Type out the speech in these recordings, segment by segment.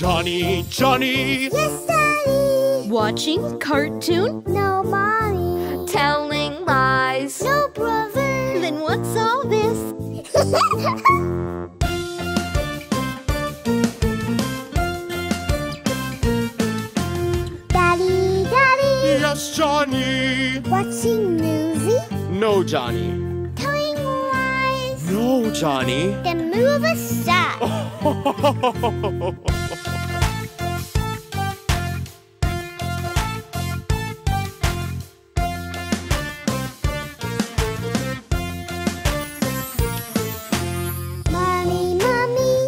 Johnny. Yes, Daddy. Watching cartoon? No, Mommy. Telling lies? No, brother. Then what's all this? Yes, Johnny. Watching movie? No, Johnny. Telling lies? No, Johnny. Then move aside. Mommy.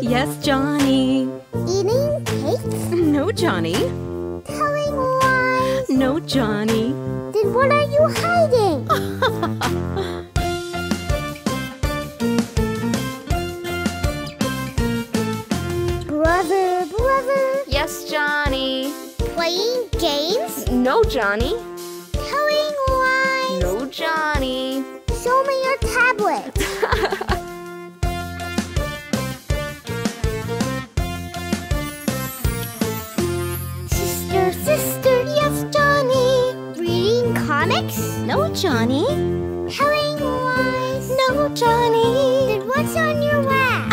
Yes, Johnny. Eating cakes? No, Johnny. Telling lies? No, Johnny. Then what are you hiding? Brother. Yes, Johnny. Playing games? No, Johnny. Telling lies? No, Johnny. Show me your tablet. No, Johnny. Telling lies? No, Johnny. Then what's on your lap?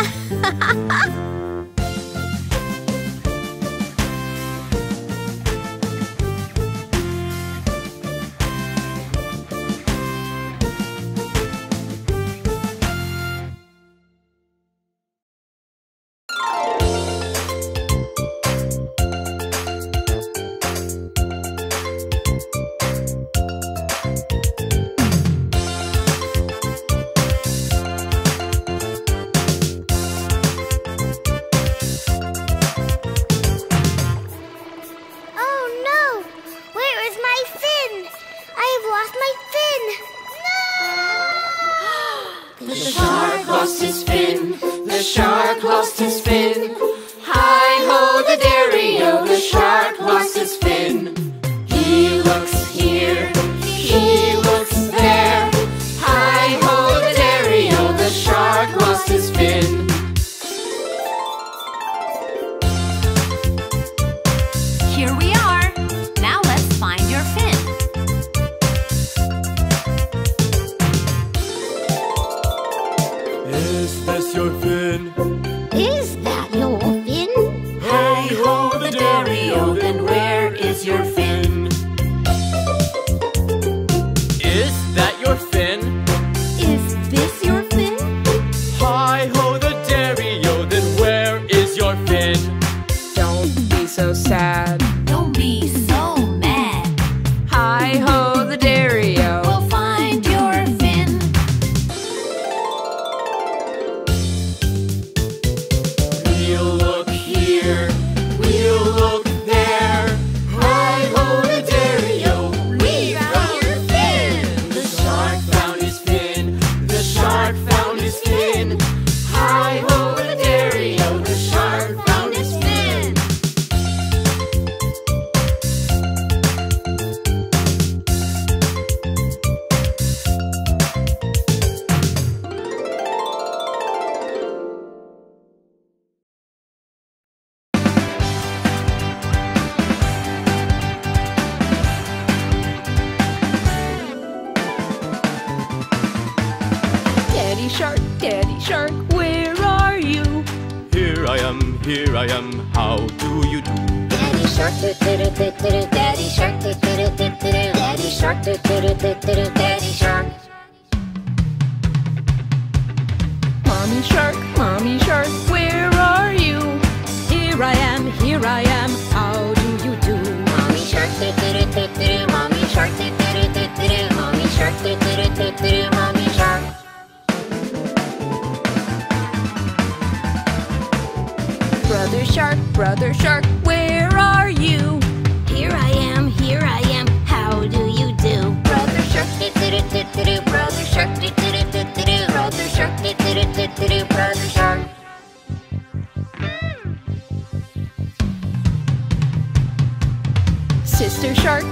Sister shark,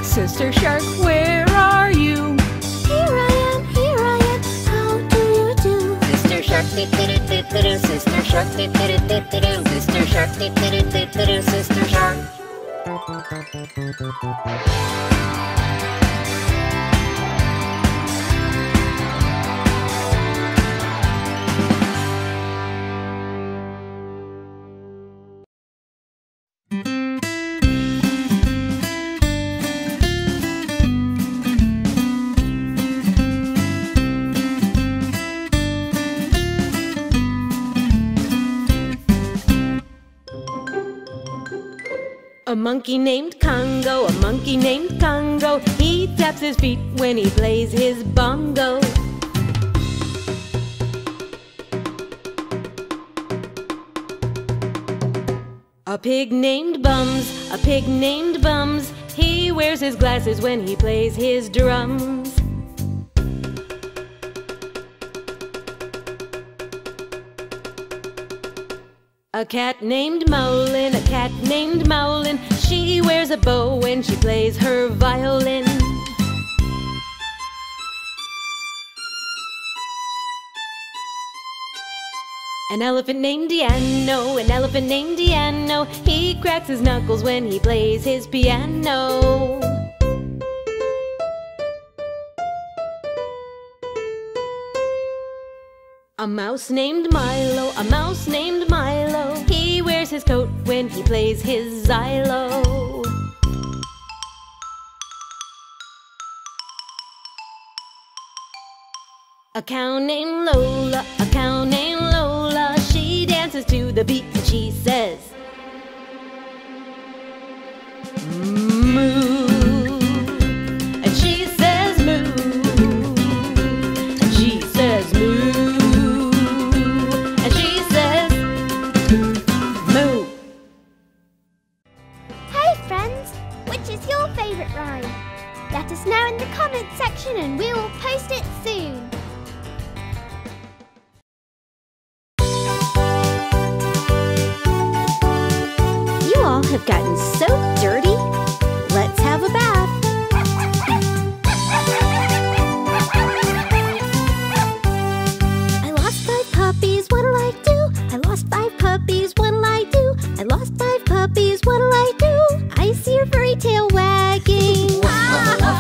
Sister Shark, Sister Shark, Sister Shark. A monkey named Congo, a monkey named Congo. He taps his feet when he plays his bongo. A pig named Bums, a pig named Bums. He wears his glasses when he plays his drums. A cat named Molin, a cat named Molin. She wears a bow when she plays her violin. An elephant named Deano. He cracks his knuckles when he plays his piano. A mouse named Milo, a mouse named Milo. He wears his coat when he plays his xylo. A cow named Lola. She dances to the beat and she says, moo. Let us know in the comments section and we will post it soon. You all have gotten so dirty. Let's have a bath. I lost 5 puppies, what'll I do? I lost 5 puppies, what'll I do? I lost 5 puppies, what'll I do? I see your furry tail wagging. Woof, woof.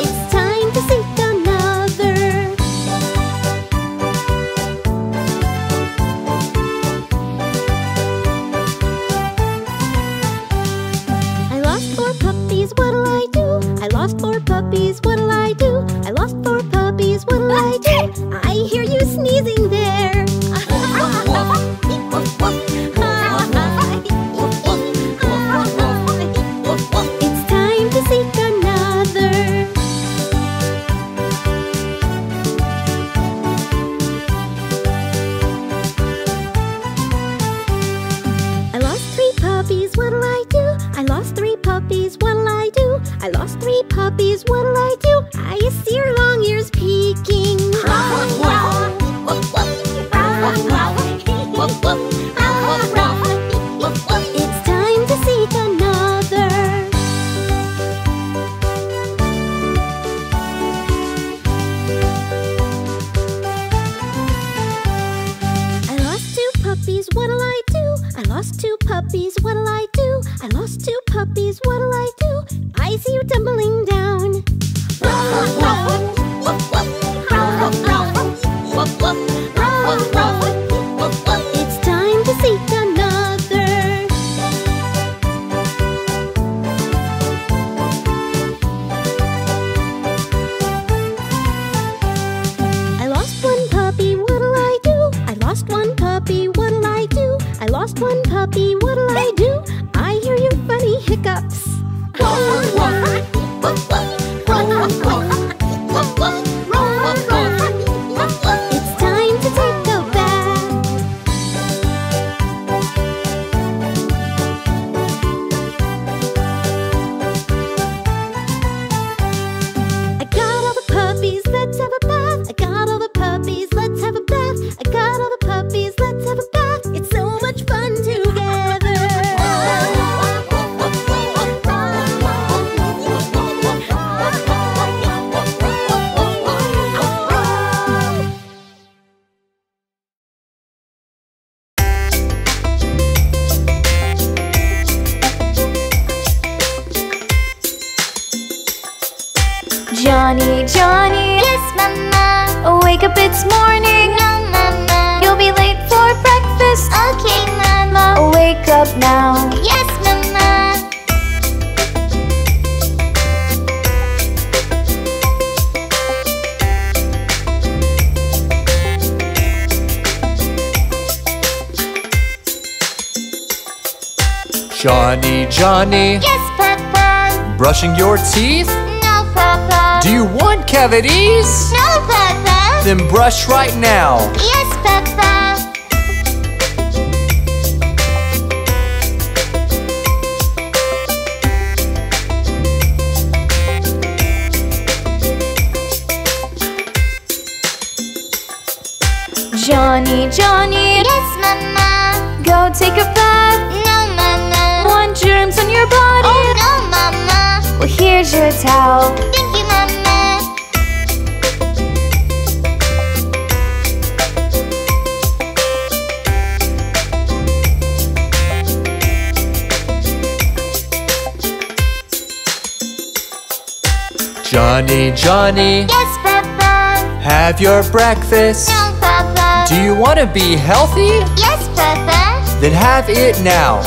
It's time to sink another. I lost 4 puppies, what'll I do? I lost 4 puppies, what'll I do? I lost 4 puppies, what'll I do? I hear you sneezing there. Woof, woof, woof. I lost 3 puppies, what'll I do? I see your long ears peeking. It's time to seek another. I lost 2 puppies, what'll I do? I lost 2 puppies, what'll I do? I lost 2 puppies, what'll I do? I see you tumbling down. It's time to seek another. I lost 1 puppy, what'll I do? I lost 1 puppy, what'll I do? I lost 1 puppy, what'll I do? I hear your funny hiccups. It's time to take a bath. I got all the puppies, let's have a bath. I got all the puppies, let's have a bath. I got all the puppies, let's have a bath. It's so much fun together. Johnny, Johnny. Yes, Mama. Wake up, it's morning. No, Mama. You'll be late for breakfast. Okay, Mama. Wake up now. Yes, Mama. Johnny, Johnny. Yes, Papa. Brushing your teeth? No, Papa. Do you want cavities? No, Papa. Then brush right now. Yes, Papa. Johnny, Johnny. Yes, Mama. Go take a bath. Germs on your body. Oh no, Mama. Well, here's your towel. Thank you, Mama. Johnny, Johnny. Yes, Papa. Have your breakfast. No, Papa. Do you want to be healthy? Yes, Papa. Then have it now.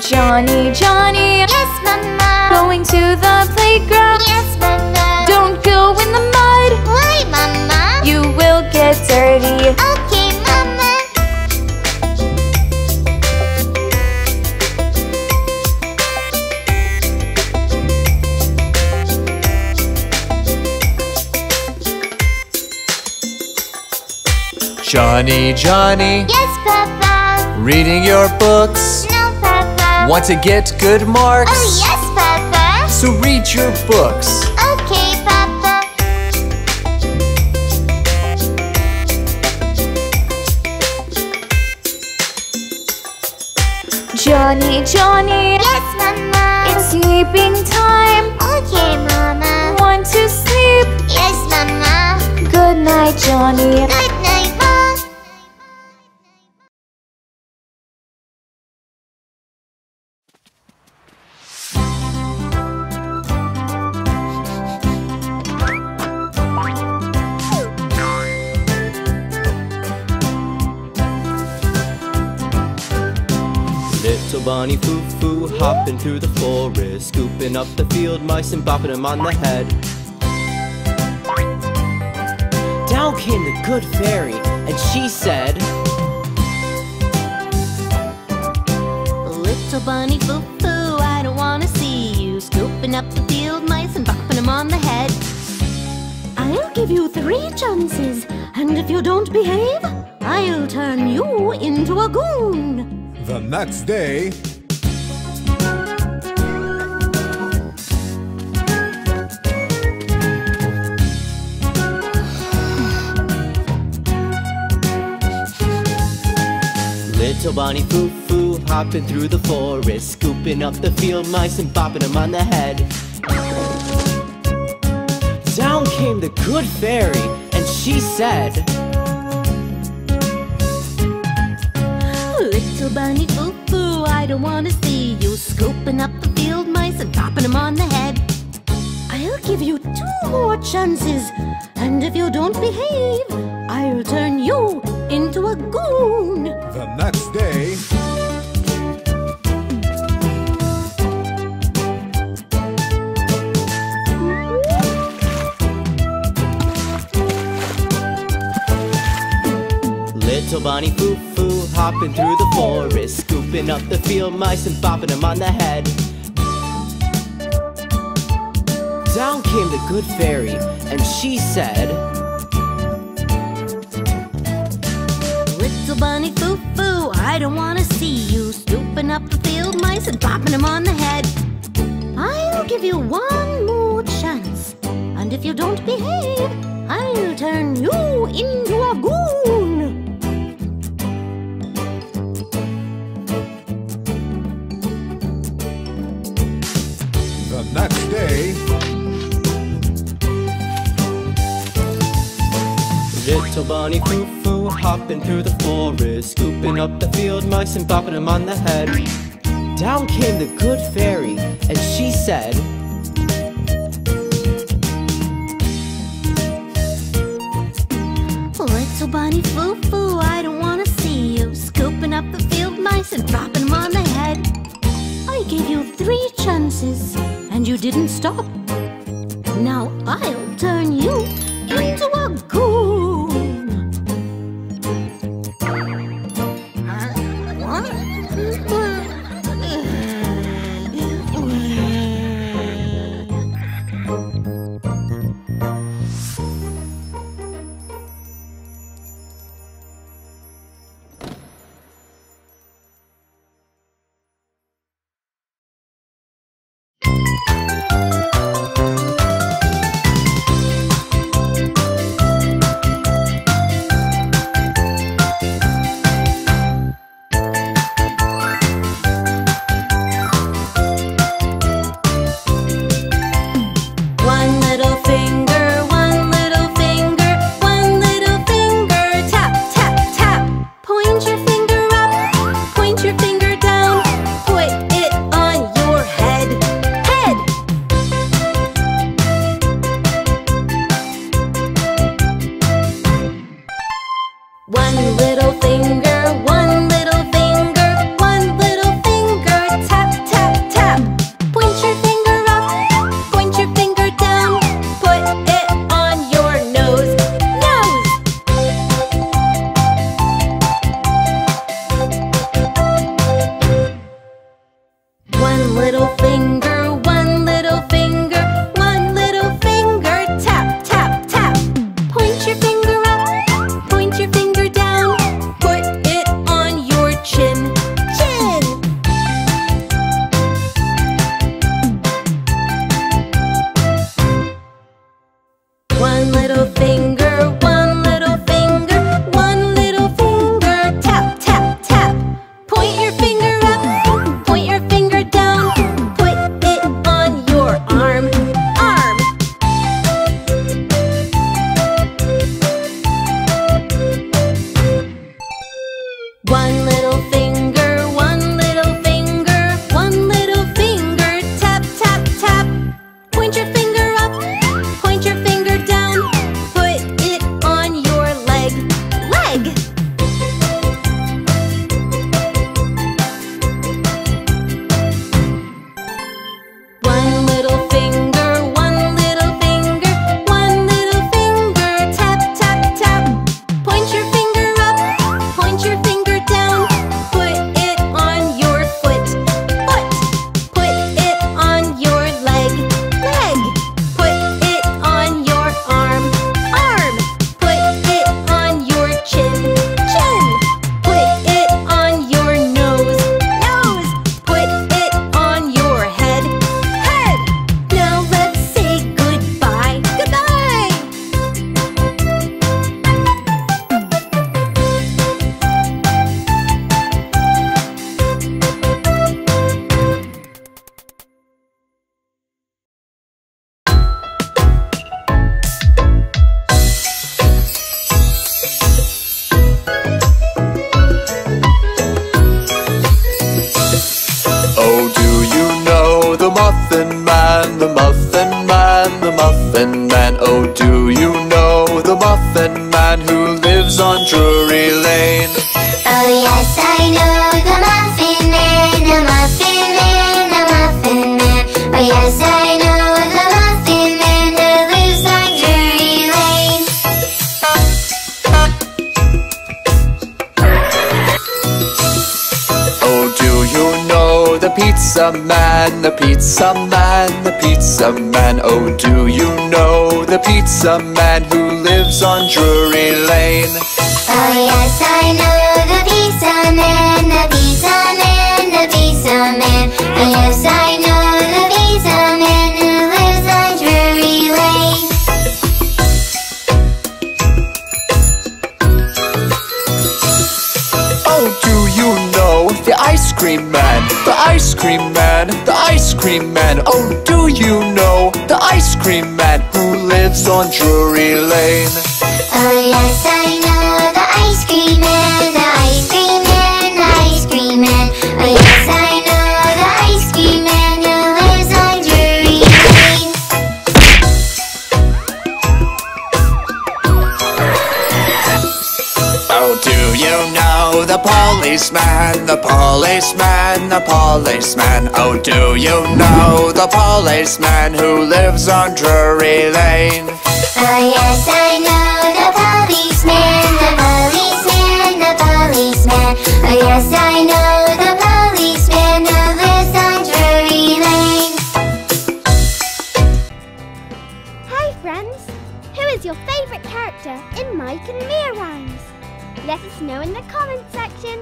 Johnny, Johnny. Yes, Mama. Going to the playground. Yes, Mama. Don't go in the mud. Why, Mama? You will get dirty. Okay, Mama. Johnny, Johnny. Yes, Papa. Reading your books. Want to get good marks? Oh, yes, Papa. So read your books. Okay, Papa. Johnny, Johnny. Yes, Mama. It's sleeping time. Okay, Mama. Want to sleep? Yes, Mama. Good night, Johnny. Good night, Mama. Bunny foo-foo hopping through the forest, scooping up the field mice and bopping them on the head. Down came the good fairy, and she said, Little bunny foo-foo, I don't want to see you scooping up the field mice and bopping them on the head. I'll give you 3 chances, and if you don't behave, I'll turn you into a goon. The next day, Little bunny foo-foo hopping through the forest, scooping up the field mice and bopping them on the head. Down came the good fairy, and she said, Little bunny foo-foo, I don't want to see you scooping up the field mice and popping them on the head. I'll give you 2 more chances, and if you don't behave, I'll turn you into a goon. The next day, Little bunny foo-foo hopping through the forest, scooping up the field mice and bopping them on the head. Down came the good fairy, and she said, Little bunny foo-foo, I don't want to see you scooping up the field mice and bopping them on the head. I'll give you 1 more chance, and if you don't behave, I'll turn you into a goon. Next day, Little bunny foo-foo hopping through the forest, scooping up the field mice and bopping them on the head. Down came the good fairy, and she said, "Little bunny foo-foo, I don't want to see you scooping up the field mice and bopping them on the head. I gave you 3 chances, and you didn't stop. Now I'll turn you into a goon." Drury Lane. Oh yes, I know the ice do you know the policeman, the policeman, the policeman? Oh, do you know the policeman who lives on Drury Lane? Oh, yes, I know the policeman, the policeman, the policeman. Oh, yes, I know the policeman who lives on Drury Lane. Hi, friends! Who is your favourite character in Mike and Mia rhymes? Let us know in the comments section.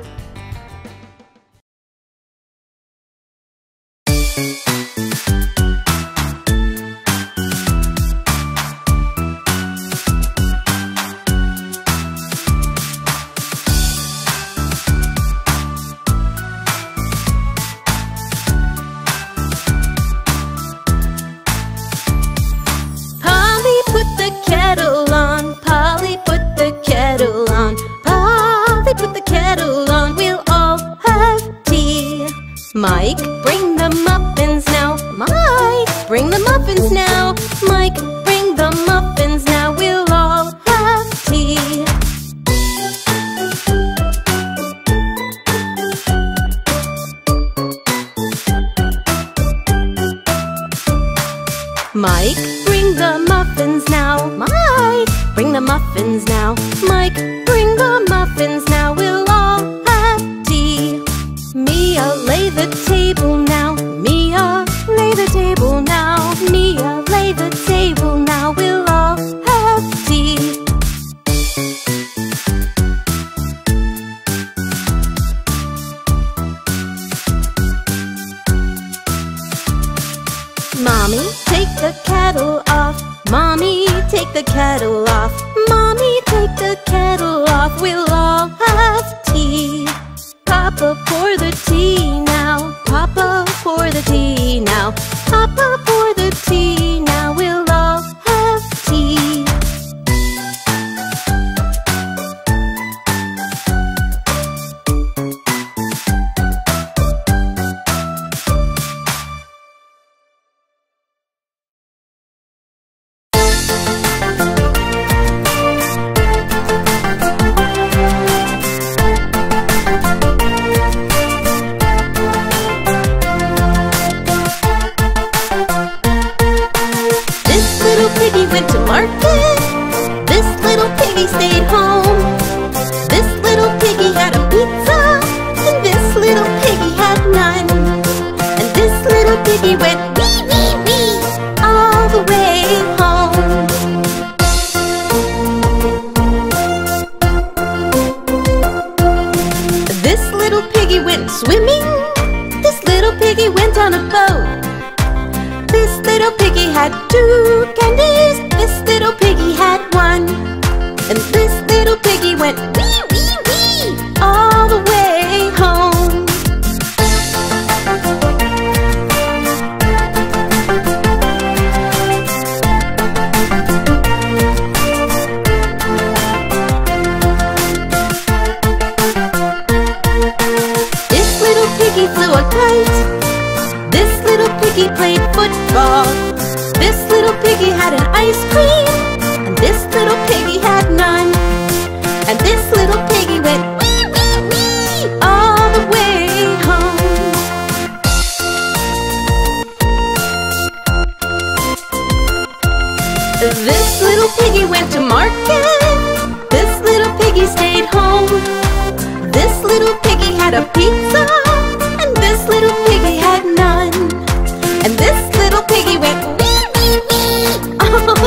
Polly put the kettle on, Polly put the kettle on, Polly put the kettle on, we'll all have tea. Mike, bring the muffins now, Mike, bring the muffins now, Mike, bring the muffins now, we'll all have tea. Mike, bring the muffins now, Mike, bring the muffins now, Mike, bring the muffins now, we'll all have tea. Mia, lay the table now, Mia, lay the table now, Mia, lay the table now, we'll all have tea. Mommy, take the kettle off, Mommy, take the kettle off, Mommy, take the kettle off, we'll all have tea. Papa, pour the tea now, Papa, pour the tea now, Papa, pour the tea now, we'll all have tea.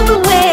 Away.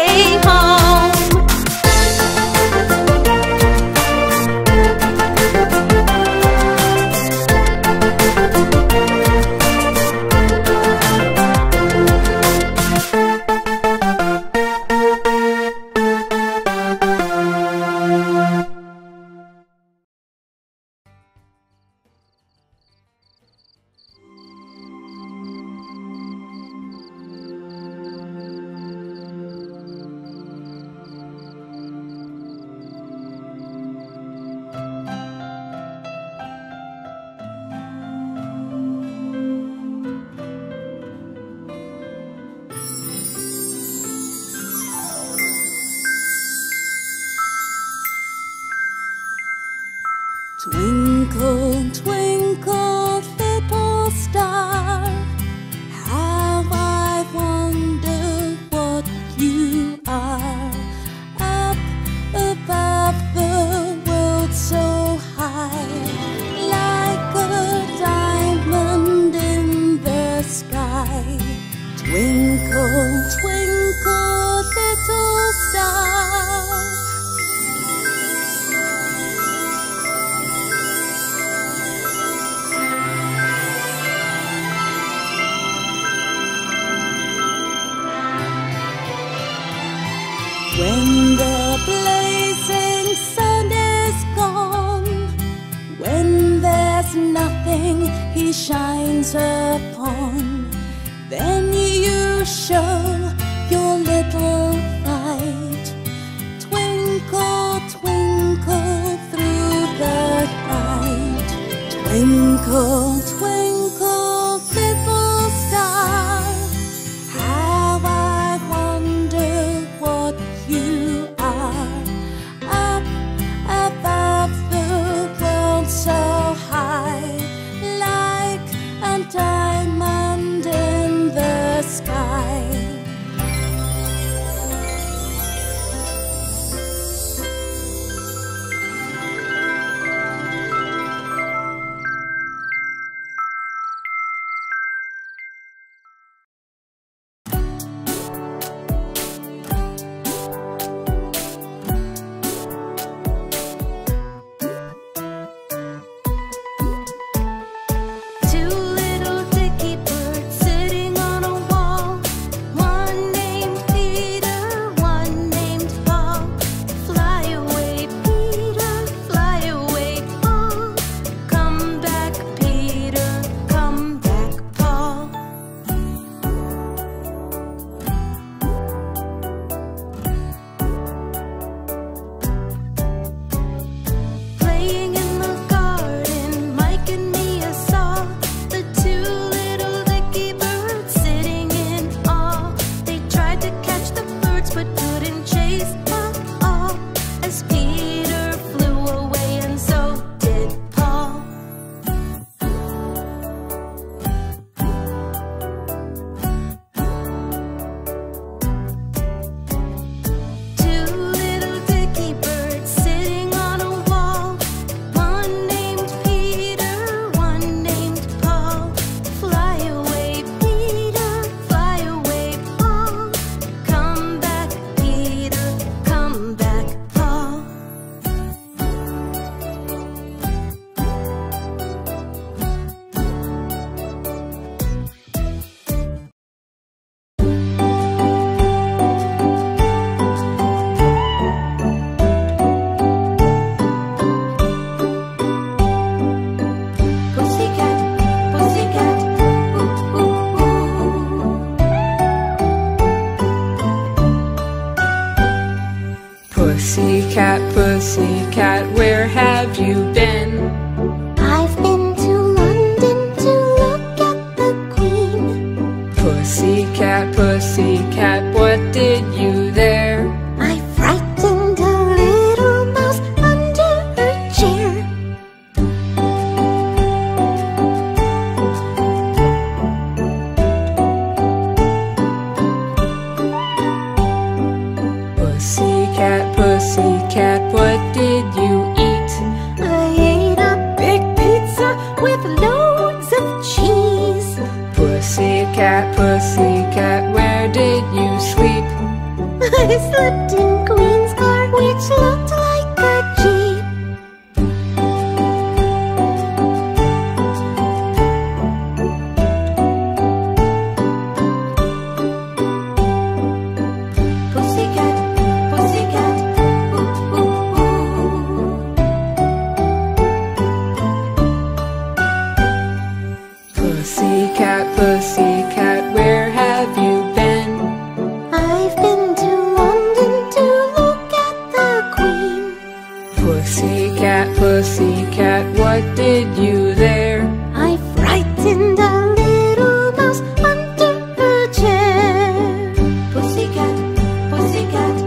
Twinkle, twinkle, little star, how I wonder what you are. Up above the world so high, like a diamond in the sky. Twinkle, twinkle, little star. When the blazing sun is gone, when there's nothing he shines upon, then you show your little light. Twinkle, twinkle through the night. Twinkle, twinkle, little star, how I wonder what you are. Up above the world so high, like a diamond in the sky. Pussycat, pussycat, where have you been? I've been to London to look at the Queen. Pussycat, pussycat, what did you there? I frightened a little mouse under her chair. Pussycat, pussycat, what did you eat? I ate a big pizza with loads of cheese. Pussycat, pussycat, where did you sleep? I slept in Queen's car, which looked like a jeep. Pussycat, pussycat, where have you been? I've been to London to look at the Queen. Pussycat, pussycat, what did you there? I frightened a little mouse under her chair. Pussycat, pussycat,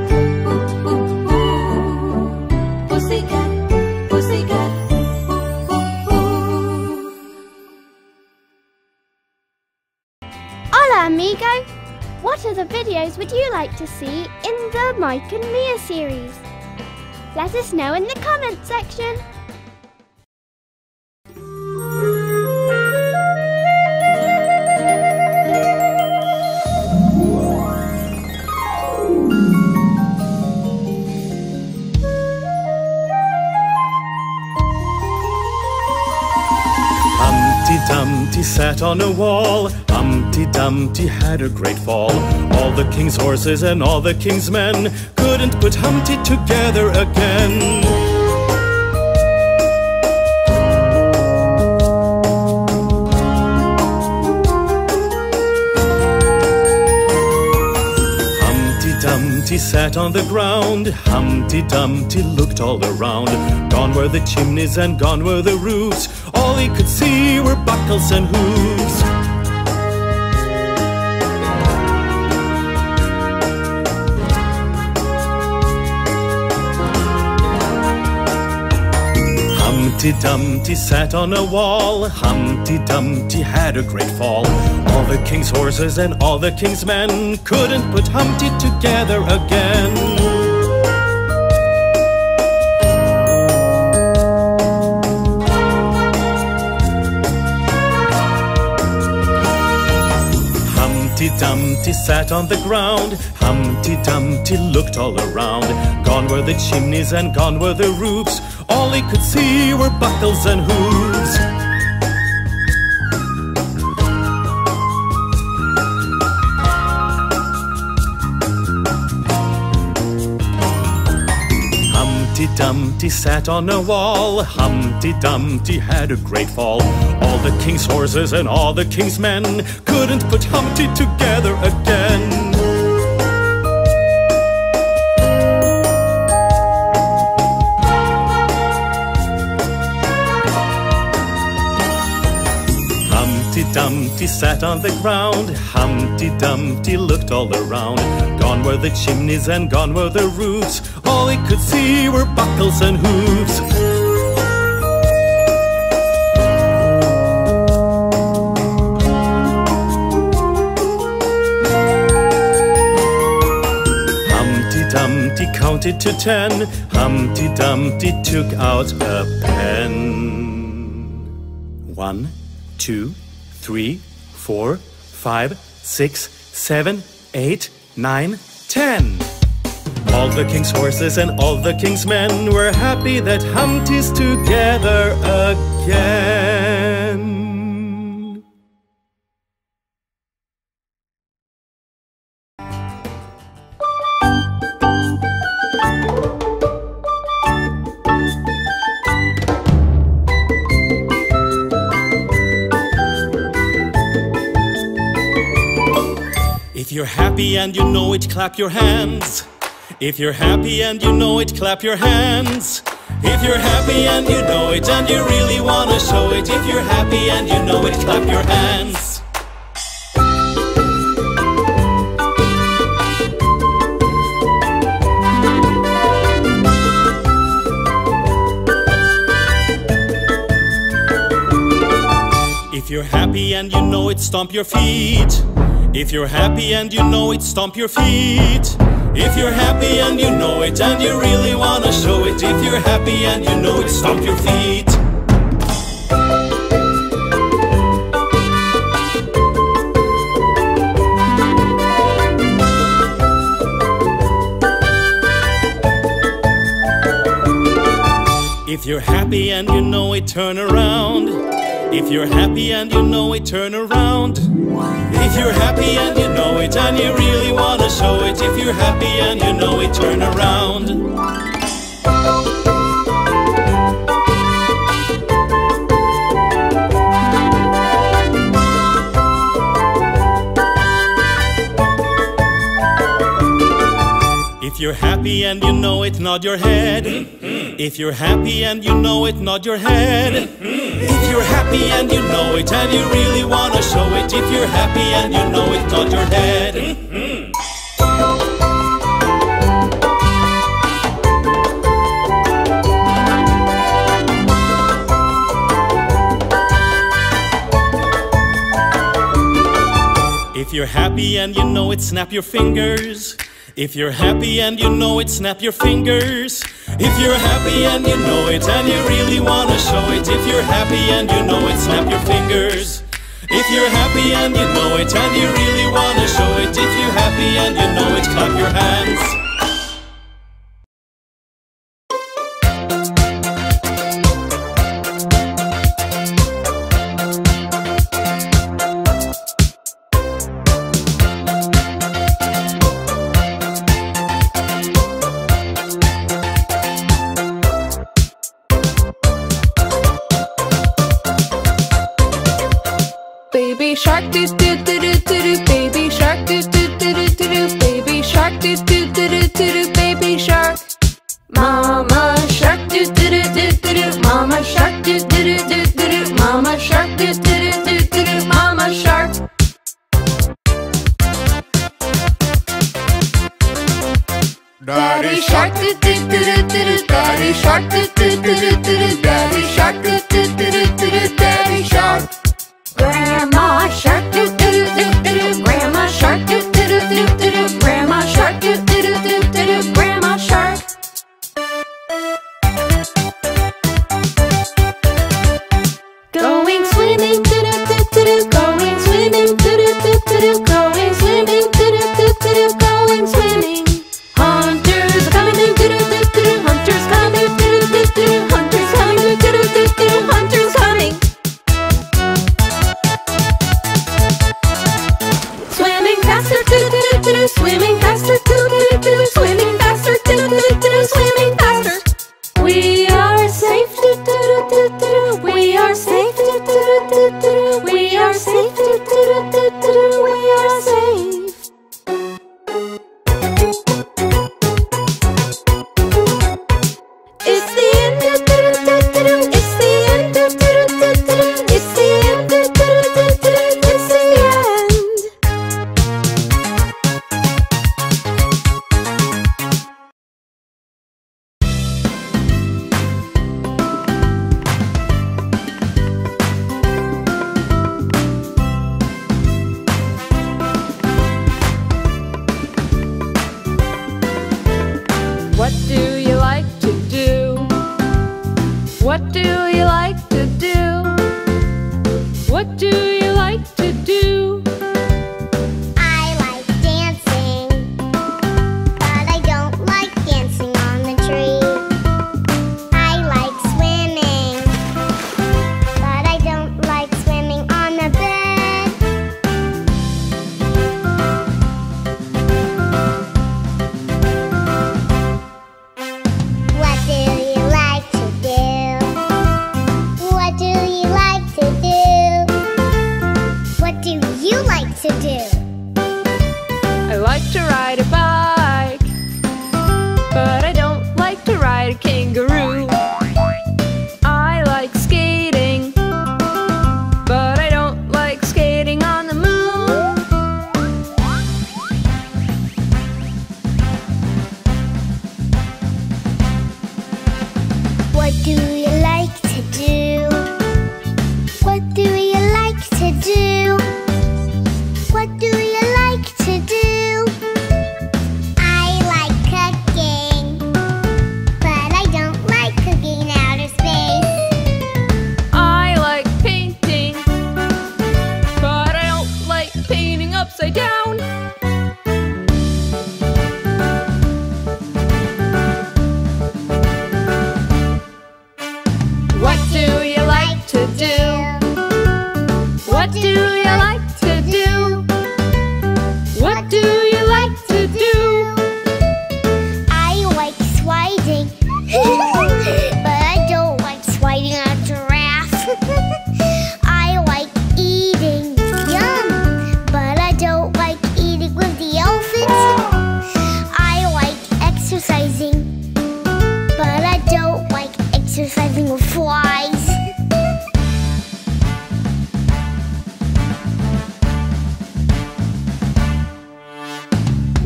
ooh, ooh, ooh. Pussycat, pussycat, ooh. ago? What other videos would you like to see in the Mike and Mia series? Let us know in the comment section! Humpty Dumpty sat on a wall. Humpty Dumpty had a great fall. All the king's horses and all the king's men couldn't put Humpty together again. Humpty Dumpty sat on the ground. Humpty Dumpty looked all around. Gone were the chimneys and gone were the roofs. All he could see were buckles and hooves. Humpty Dumpty sat on a wall. Humpty Dumpty had a great fall. All the king's horses and all the king's men couldn't put Humpty together again. Humpty Dumpty sat on the ground. Humpty Dumpty looked all around. Gone were the chimneys and gone were the roofs. All he could see were buckles and hooves. Humpty Dumpty sat on a wall. Humpty Dumpty had a great fall. All the king's horses and all the king's men couldn't put Humpty together again. Humpty Dumpty sat on the ground. Humpty Dumpty looked all around. Gone were the chimneys and gone were the roofs. All he could see were buckles and hooves. Humpty Dumpty counted to 10. Humpty Dumpty took out a pen. 1, 2, 3, 4, 5, 6, 7, 8, 9, 10. All the king's horses and all the king's men were happy that Humpty's together again. If you're happy and you know it, clap your hands. If you're happy and you know it, clap your hands. If you're happy and you know it, and you really wanna show it. If you're happy and you know it, clap your hands. If you're happy and you know it, stomp your feet. If you're happy and you know it, stomp your feet. If you're happy and you know it, and you really wanna show it. If you're happy and you know it, stomp your feet. If you're happy and you know it, turn around. If you're happy and you know it, turn around. If you're happy and you know it, and you really wanna show it. If you're happy and you know it, turn around. If you're happy and you know it, nod your head. If you're happy and you know it, nod your head. If you're happy and you know it, and you really wanna show it. If you're happy and you know it, nod your head. If If you're happy and you know it, snap your fingers. If you're happy and you know it, snap your fingers. If you're happy and you know it, and you really wanna show it. If you're happy and you know it, snap your fingers. If you're happy and you know it, and you really wanna show it. If you're happy and you know it, clap your hands. Baby shark do do do do do, baby shark do do do do, baby shark do do do do, baby shark. Mama shark do do do do, mama shark do do do do, mama shark do do do do, mama shark. Daddy shark do do do, daddy shark do do do, daddy shark do do do, daddy shark. Grandma shark do do do do, grandma shark do do do do, grandma shark do do do do, grandma shark. Going swimming do do do do, going swimming do do do do, going swimming do do do do, going swimming. Hunters are coming do do do do, hunters coming do do do, hunters coming do do do, hunters coming. Swimming faster, do-do-do-do, swimming faster, do-do-do-do, swimming faster. We are safe, do-do-do-do-do, we are safe, do-do-do-do-do, we are safe, do-do-do-do-do, we are safe. It's the end, do-do-do-do-do, it's the end, do-do-do-do-do, it's the end, do-do-do-do-do, it's the end. What do you like to do? What do you like to do? I like dancing, but I don't like dancing on the tree. I like swimming, but I don't like swimming on the bed. What do you like to do? To do. I like to ride a bike, but I don't like to ride a kangaroo. I like skating, but I don't like skating on the moon. What do you like to do? What do you like to do? What do you like to do? I like cooking, but I don't like cooking in outer space. I like painting, but I don't like painting upside down. What do you like to do? What do you like to do? What do you like to do? I like sliding, but I don't like sliding on a giraffe. I like eating, yum, but I don't like eating with the elephants. I like exercising, but I don't like exercising with flies.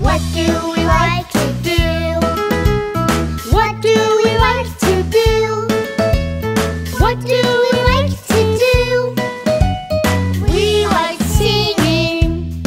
What do we like to do? What do we like to do? What do we like to do? We like singing,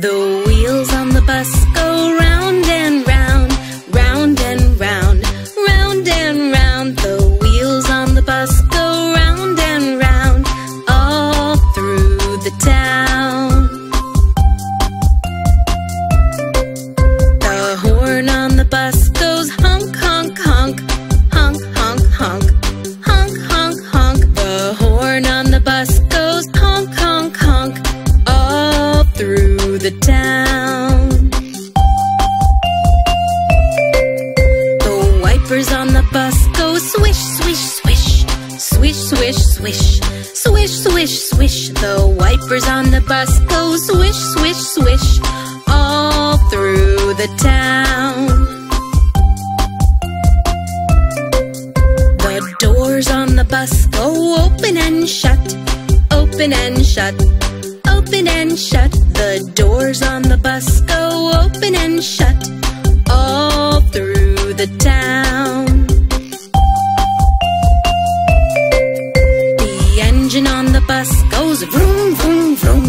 The wheels on the bus go round and round, round and round, round and round. The wheels on the bus go round and round, all through the town. The horn on the bus goes honk, honk, honk, honk, honk, honk, honk, honk, honk. The horn on the bus goes honk, honk, honk, all through the town. The wipers on the bus go swish, swish, swish, swish, swish, swish, swish, swish, swish. The wipers on the bus go swish, swish, swish, all through the town. The doors on the bus go open and shut, open and shut, open and shut. The doors on the bus go open and shut, all through the town. The engine on the bus goes vroom, vroom, vroom,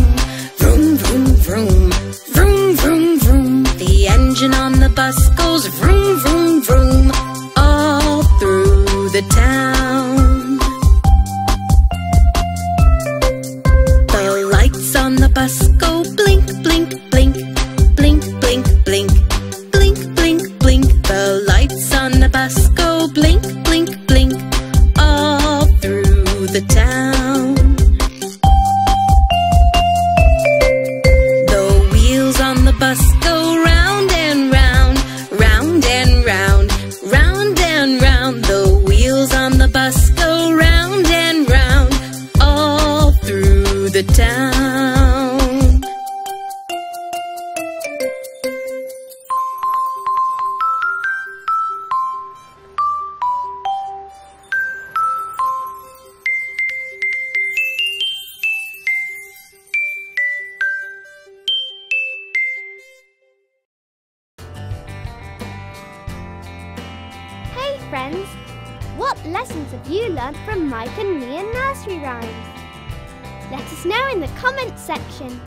vroom, vroom, vroom, vroom, vroom, vroom. The engine on the bus goes vroom, vroom, vroom, all through the town. On the bus go blink, blink, blink, blink, blink, blink, blink, blink, blink. The lights on the bus go blink, blink, blink, all through the town. The wheels on the bus go round and round, round and round, round and round. The wheels on the bus go round and round, all through the town. Friends, what lessons have you learned from Mike and me in nursery rhymes? Let us know in the comments section.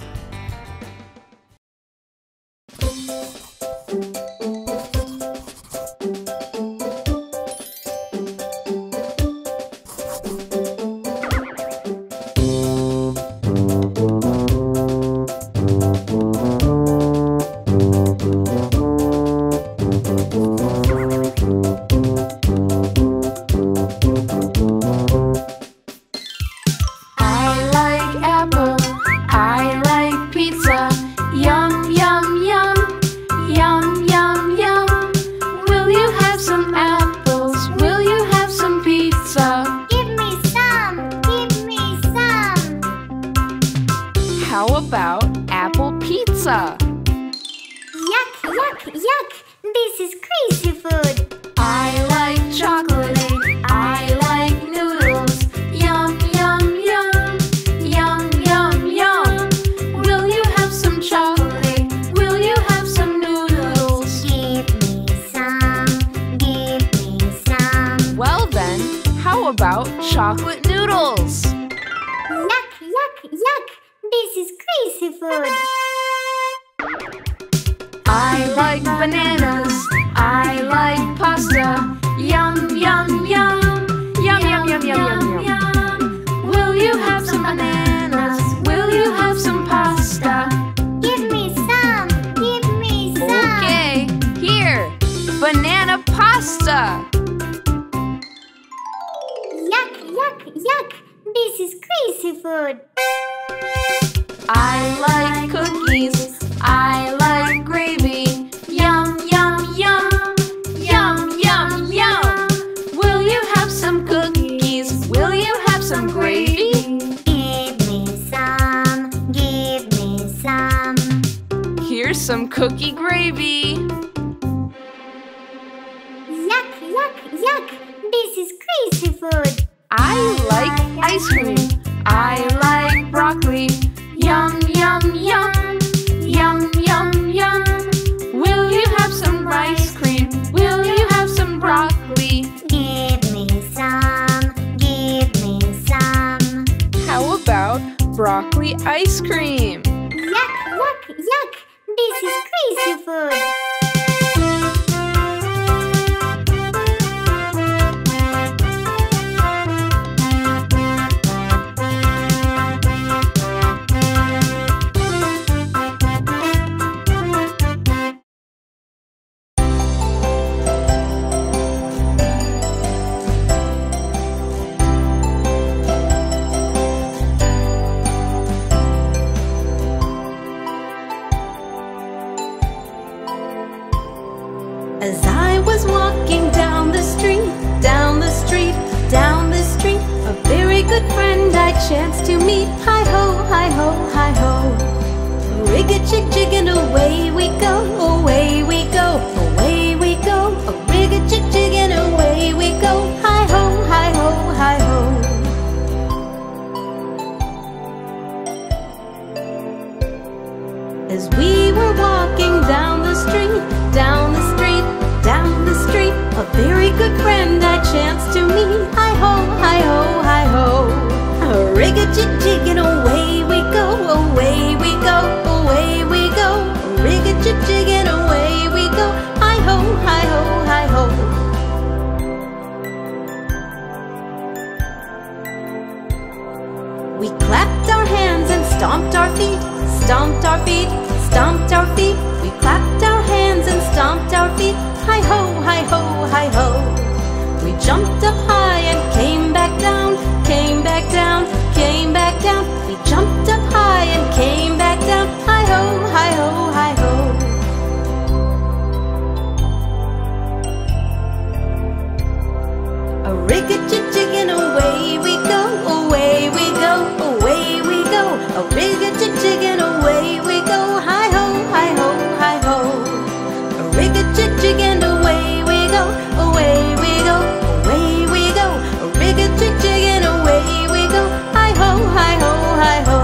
Chocolate noodles. Yuck, yuck, yuck. This is crazy food. I like bananas. I like pasta. Yum, yum, yum. Yum, yum, yum, yum, yum, yum. Will you have some bananas? Will you have some pasta? Give me some. Give me some. Okay, here. Banana pasta. Yuck, this is crazy food. I like cookies. I like gravy. Yum, yum, yum. Yum, yum, yum. Will you have some cookies? Will you have some gravy? Give me some. Give me some. Here's some cookie gravy. Yuck, yuck, yuck. This is crazy food. I like ice cream. I like broccoli. Yum, yum, yum. Yum, yum, yum. Will you have some ice cream? Will you have some broccoli? Give me some. Give me some. How about broccoli ice cream? Yuck, Yuck, yuck! This is crazy food! As I was walking down the street, a very good friend I chanced to meet. Hi-ho, hi-ho, hi-ho. Rig-a-jig-jig and away we go, away we go, away we go. A rig-a-jig-jig and away we go. Hi-ho, hi-ho, hi-ho. As we were walking down the street, a very good friend I chanced to meet. Hi-ho, hi-ho, hi-ho. Rig-a-jig-jig and away we go, away we go, away we go. Rig-a-jig-jig and away we go. Hi-ho, hi-ho, hi-ho. We clapped our hands and stomped our feet. We clapped our hands and stomped our feet. Hi-ho, hi-ho, hi-ho. We jumped up high and came back down. We jumped up high and came back down. Hi-ho, hi-ho, hi-ho. A rig-a-jig-jig and away we go, away we go, away we go. A rig-a-jig-jig and away we go. Hi-ho, hi-ho, hi-ho. A rig-a-jig-jig and away we go, away we go, away we go. A rig-a-jig-jig and away we go. Hi-ho, hi-ho, hi-ho.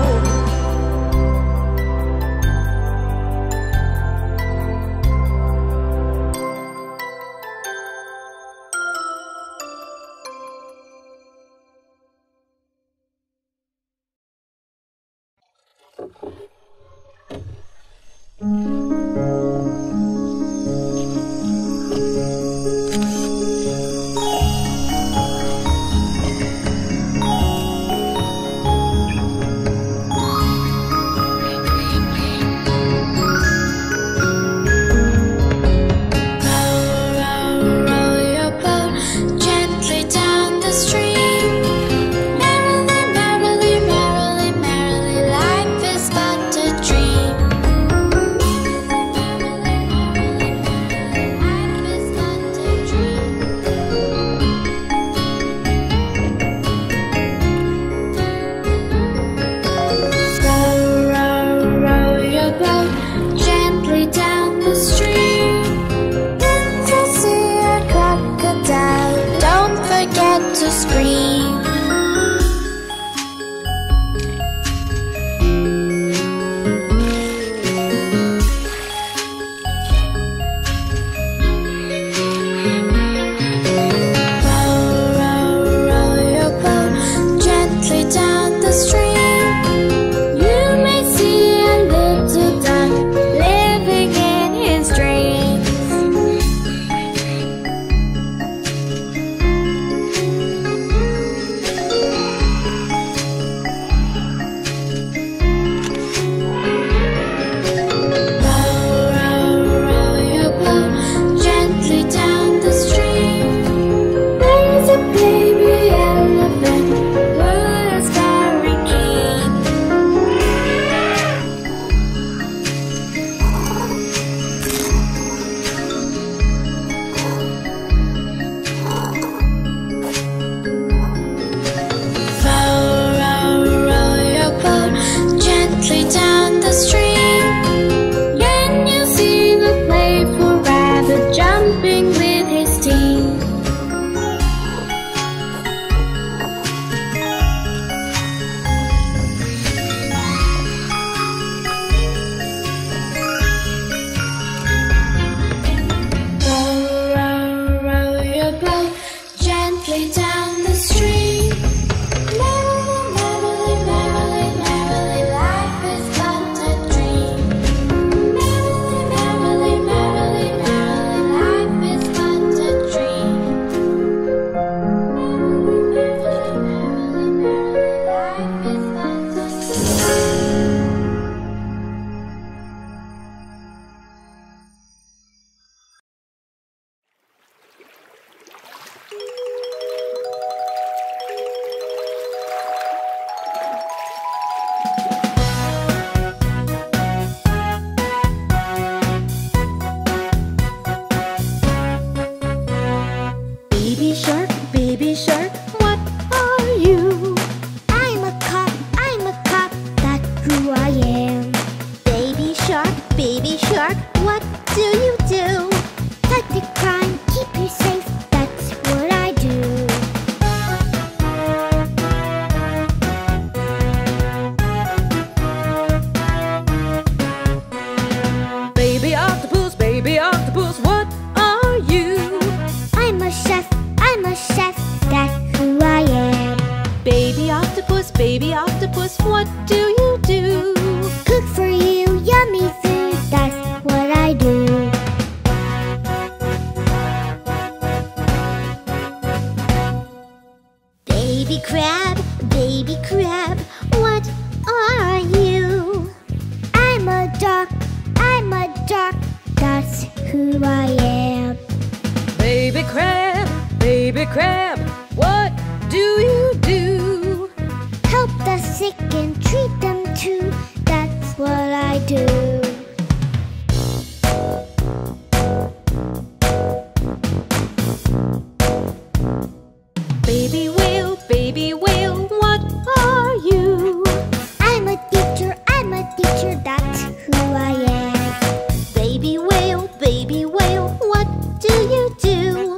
who I am. Baby crab, what do you do? Help the sick and treat them too, that's what I do. Baby whale, what are you? I'm a teacher, that's who I am. Baby whale, what do you do?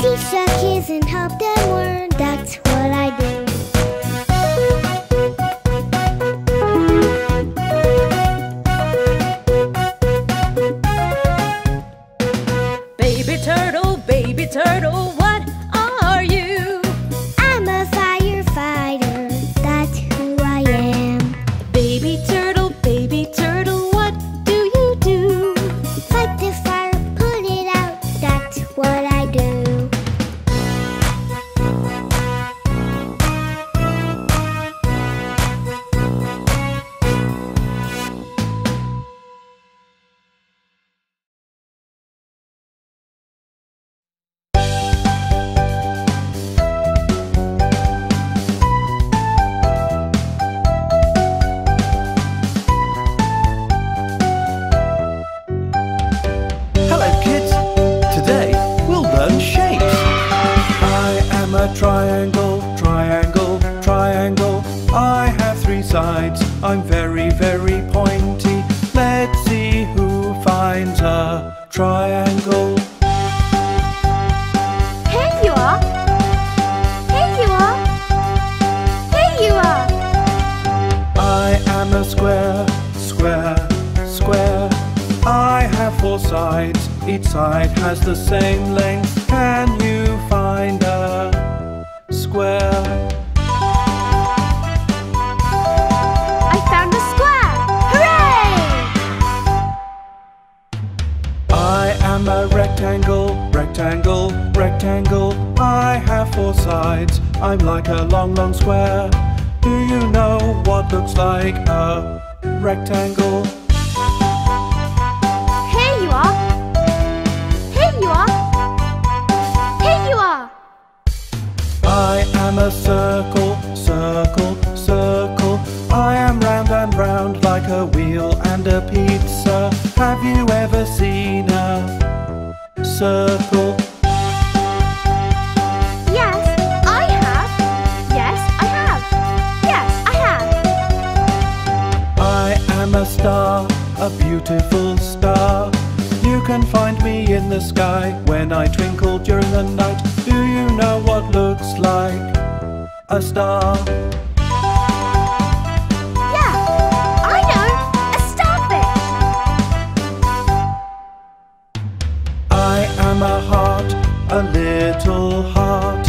Teach the kids and help them learn, that's what I do. Baby turtle, what are you? I'm a firefighter, that's who I am. Baby turtle, what do you do? Fight the fire, put it out, that's what I do. Triangle, I have three sides, I'm very pointy. Let's see who finds a triangle. Here you are! Here you are! Here you are! I am a square. I have four sides, each side has the same length. Can you find a square? I found a square! Hooray! I am a rectangle. I have four sides, I'm like a long square. Do you know what looks like a rectangle? I am a circle. I am round like a wheel and a pizza. Have you ever seen a circle? Yes, I have. I am a star, a beautiful star. You can find me in the sky when I twinkle during the night. Do you know what looks like a star? Yeah, I know! A starfish! I am a heart, a little heart.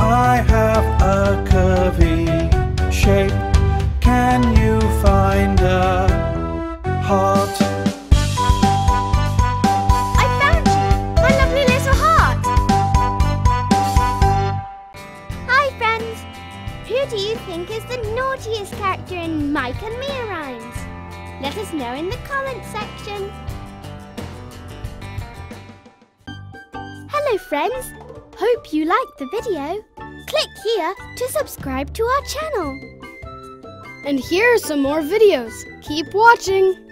I have a curvy shape. Can you find a heart? Who do you think is the naughtiest character in Mike and Mia Rhymes? Let us know in the comments section. Hello friends, hope you liked the video. Click here to subscribe to our channel. And here are some more videos. Keep watching.